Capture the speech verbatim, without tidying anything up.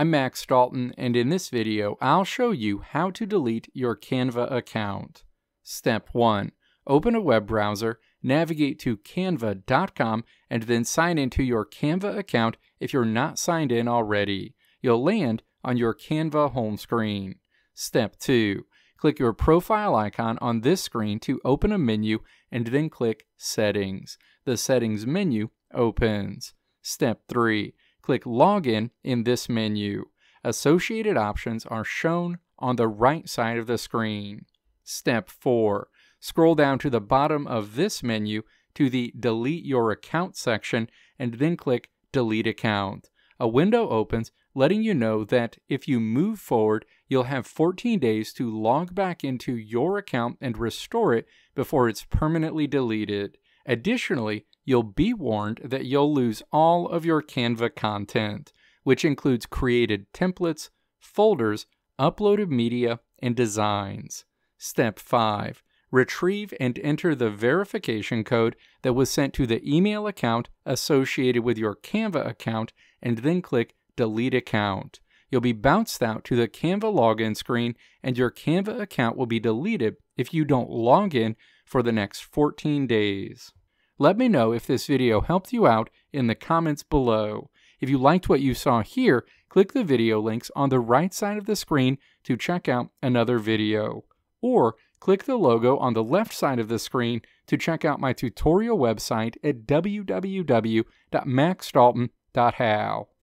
I'm Max Dalton, and in this video, I'll show you how to delete your Canva account. Step one. Open a web browser, navigate to canva dot com, and then sign into your Canva account if you're not signed in already. You'll land on your Canva home screen. Step two. Click your profile icon on this screen to open a menu, and then click Settings. The Settings menu opens. Step three. Click Login in this menu. Associated options are shown on the right side of the screen. Step four. Scroll down to the bottom of this menu to the Delete Your Account section, and then click Delete Account. A window opens letting you know that if you move forward, you'll have fourteen days to log back into your account and restore it before it's permanently deleted. Additionally, you'll be warned that you'll lose all of your Canva content, which includes created templates, folders, uploaded media, and designs. Step five. Retrieve and enter the verification code that was sent to the email account associated with your Canva account, and then click Delete Account. You'll be bounced out to the Canva login screen, and your Canva account will be deleted if you don't log in for the next fourteen days. Let me know if this video helped you out in the comments below. If you liked what you saw here, click the video links on the right side of the screen to check out another video, or click the logo on the left side of the screen to check out my tutorial website at w w w dot max dalton dot how.